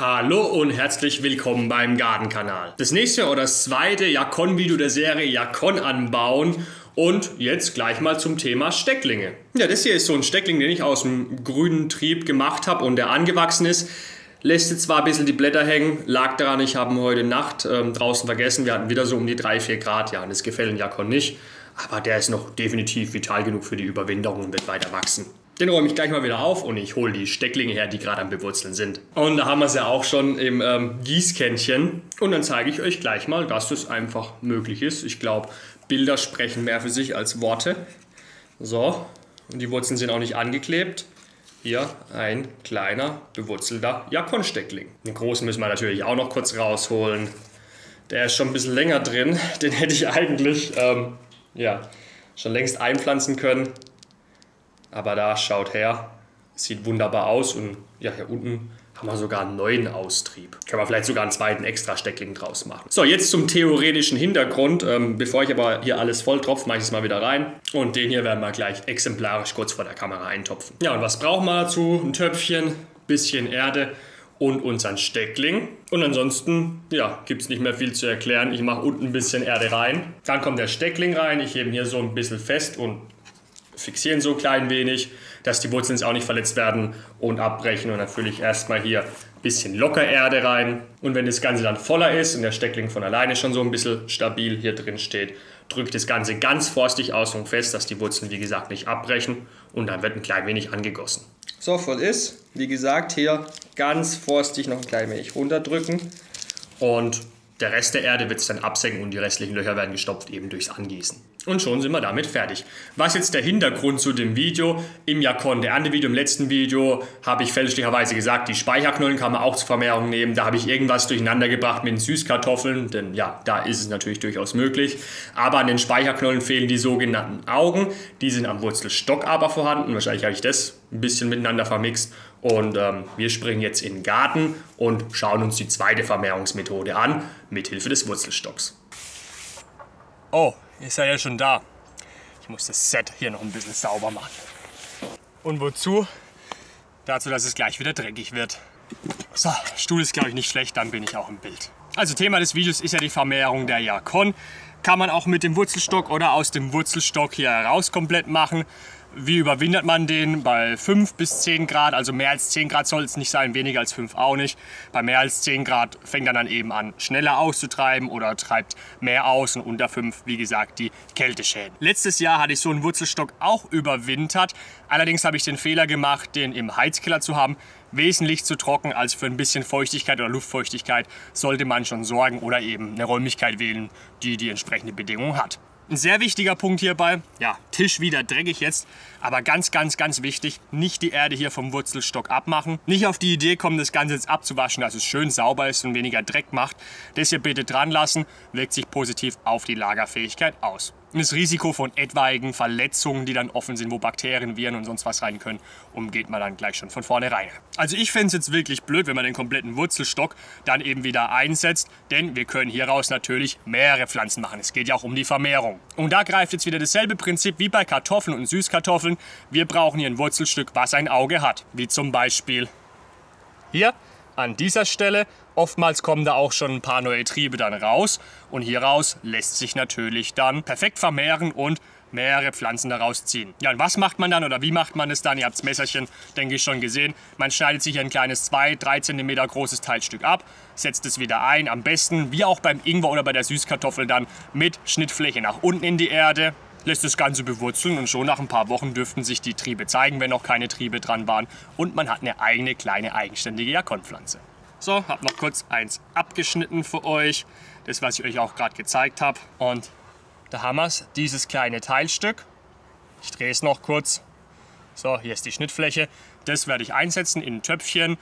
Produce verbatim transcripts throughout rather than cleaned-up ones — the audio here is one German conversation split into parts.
Hallo und herzlich willkommen beim Gartenkanal. Das nächste oder das zweite Yacon-Video der Serie Yacon anbauen und jetzt gleich mal zum Thema Stecklinge. Ja, das hier ist so ein Steckling, den ich aus dem grünen Trieb gemacht habe und der angewachsen ist. Lässt jetzt zwar ein bisschen die Blätter hängen, lag daran, ich habe ihn heute Nacht ähm, draußen vergessen. Wir hatten wieder so um die drei, vier Grad, ja, und das gefällt den Yacon nicht. Aber der ist noch definitiv vital genug für die Überwinterung und wird weiter wachsen. Den räume ich gleich mal wieder auf und ich hole die Stecklinge her, die gerade am Bewurzeln sind. Und da haben wir es ja auch schon im ähm, Gießkännchen. Und dann zeige ich euch gleich mal, dass das einfach möglich ist. Ich glaube, Bilder sprechen mehr für sich als Worte. So, und die Wurzeln sind auch nicht angeklebt. Hier ein kleiner, bewurzelter Yacon-Steckling. Den großen müssen wir natürlich auch noch kurz rausholen. Der ist schon ein bisschen länger drin. Den hätte ich eigentlich ähm, ja, schon längst einpflanzen können. Aber da schaut her, sieht wunderbar aus und ja, hier unten haben wir sogar einen neuen Austrieb. Können wir vielleicht sogar einen zweiten extra Steckling draus machen. So, jetzt zum theoretischen Hintergrund. Ähm, bevor ich aber hier alles volltropfe, mache ich es mal wieder rein. Und den hier werden wir gleich exemplarisch kurz vor der Kamera eintopfen. Ja, und was brauchen wir dazu? Ein Töpfchen, bisschen Erde und unseren Steckling. Und ansonsten, ja, gibt es nicht mehr viel zu erklären. Ich mache unten ein bisschen Erde rein. Dann kommt der Steckling rein. Ich hebe ihn hier so ein bisschen fest und fixieren so klein wenig, dass die Wurzeln jetzt auch nicht verletzt werden und abbrechen. Und dann fülle ich erstmal hier ein bisschen locker Erde rein. Und wenn das Ganze dann voller ist und der Steckling von alleine schon so ein bisschen stabil hier drin steht, drückt das Ganze ganz vorsichtig aus und fest, dass die Wurzeln, wie gesagt, nicht abbrechen. Und dann wird ein klein wenig angegossen. So, voll ist. Wie gesagt, hier ganz vorsichtig noch ein klein wenig runterdrücken. Und der Rest der Erde wird es dann absenken und die restlichen Löcher werden gestopft eben durchs Angießen. Und schon sind wir damit fertig. Was jetzt der Hintergrund zu dem Video im Yacon, der andere Video, im letzten Video habe ich fälschlicherweise gesagt, die Speicherknollen kann man auch zur Vermehrung nehmen. Da habe ich irgendwas durcheinander gebracht mit den Süßkartoffeln, denn ja, da ist es natürlich durchaus möglich. Aber an den Speicherknollen fehlen die sogenannten Augen. Die sind am Wurzelstock aber vorhanden. Wahrscheinlich habe ich das ein bisschen miteinander vermixt. Und ähm, wir springen jetzt in den Garten und schauen uns die zweite Vermehrungsmethode an, mithilfe des Wurzelstocks. Oh, ist ja schon da. Ich muss das Set hier noch ein bisschen sauber machen. Und wozu? Dazu, dass es gleich wieder dreckig wird. So, Stuhl ist, glaube ich, nicht schlecht, dann bin ich auch im Bild. Also Thema des Videos ist ja die Vermehrung der Yacon. Kann man auch mit dem Wurzelstock oder aus dem Wurzelstock hier heraus komplett machen. Wie überwintert man den? Bei fünf bis zehn Grad, also mehr als zehn Grad soll es nicht sein, weniger als fünf auch nicht. Bei mehr als zehn Grad fängt er dann eben an, schneller auszutreiben oder treibt mehr aus, und unter fünf, wie gesagt, die Kälteschäden. Letztes Jahr hatte ich so einen Wurzelstock auch überwintert, allerdings habe ich den Fehler gemacht, den im Heizkeller zu haben. Wesentlich zu trocken, also für ein bisschen Feuchtigkeit oder Luftfeuchtigkeit sollte man schon sorgen oder eben eine Räumlichkeit wählen, die die entsprechende Bedingung hat. Ein sehr wichtiger Punkt hierbei, ja, Tisch wieder dreckig jetzt, aber ganz, ganz, ganz wichtig, nicht die Erde hier vom Wurzelstock abmachen. Nicht auf die Idee kommen, das Ganze jetzt abzuwaschen, dass es schön sauber ist und weniger Dreck macht. Das hier bitte dran lassen, wirkt sich positiv auf die Lagerfähigkeit aus. Und das Risiko von etwaigen Verletzungen, die dann offen sind, wo Bakterien, Viren und sonst was rein können, umgeht man dann gleich schon von vornherein. Also ich fände es jetzt wirklich blöd, wenn man den kompletten Wurzelstock dann eben wieder einsetzt, denn wir können hieraus natürlich mehrere Pflanzen machen. Es geht ja auch um die Vermehrung. Und da greift jetzt wieder dasselbe Prinzip wie bei Kartoffeln und Süßkartoffeln. Wir brauchen hier ein Wurzelstück, was ein Auge hat, wie zum Beispiel hier an dieser Stelle. Oftmals kommen da auch schon ein paar neue Triebe dann raus, und hieraus lässt sich natürlich dann perfekt vermehren und mehrere Pflanzen daraus ziehen. Ja, und was macht man dann oder wie macht man es dann? Ihr habt das Messerchen, denke ich, schon gesehen. Man schneidet sich ein kleines zwei bis drei Zentimeter großes Teilstück ab, setzt es wieder ein, am besten wie auch beim Ingwer oder bei der Süßkartoffel dann mit Schnittfläche nach unten in die Erde. Lässt das Ganze bewurzeln und schon nach ein paar Wochen dürften sich die Triebe zeigen, wenn noch keine Triebe dran waren, und man hat eine eigene kleine eigenständige Yacon-Pflanze. So, habe noch kurz eins abgeschnitten für euch, das, was ich euch auch gerade gezeigt habe. Und da haben wir es, dieses kleine Teilstück. Ich drehe es noch kurz. So, hier ist die Schnittfläche. Das werde ich einsetzen in ein Töpfchen,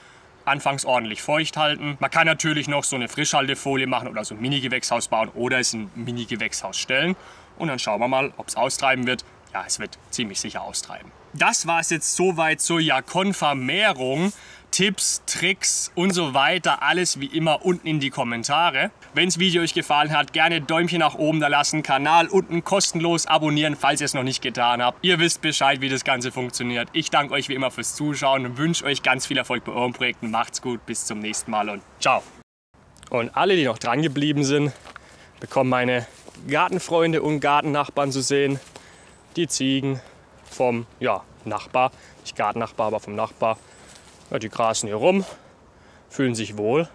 anfangs ordentlich feucht halten. Man kann natürlich noch so eine Frischhaltefolie machen oder so ein Mini-Gewächshaus bauen oder es in ein Mini-Gewächshaus stellen. Und dann schauen wir mal, ob es austreiben wird. Ja, es wird ziemlich sicher austreiben. Das war es jetzt soweit zur Yacon-Vermehrung. Tipps, Tricks und so weiter, alles wie immer unten in die Kommentare. Wenn das Video euch gefallen hat, gerne Däumchen nach oben da lassen, Kanal unten kostenlos abonnieren, falls ihr es noch nicht getan habt. Ihr wisst Bescheid, wie das Ganze funktioniert. Ich danke euch wie immer fürs Zuschauen und wünsche euch ganz viel Erfolg bei euren Projekten. Macht's gut, bis zum nächsten Mal und ciao. Und alle, die noch dran geblieben sind, bekommen meine Gartenfreunde und Gartennachbarn zu sehen. Die Ziegen vom ja, Nachbar, nicht Gartennachbar, aber vom Nachbar. Ja, die grasen hier rum, fühlen sich wohl.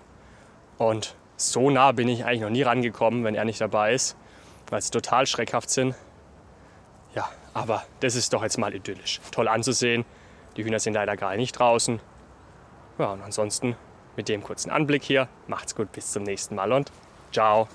Und so nah bin ich eigentlich noch nie rangekommen, wenn er nicht dabei ist, weil sie total schreckhaft sind. Ja, aber das ist doch jetzt mal idyllisch. Toll anzusehen. Die Hühner sind leider gar nicht draußen. Ja, und ansonsten mit dem kurzen Anblick hier. Macht's gut, bis zum nächsten Mal und ciao.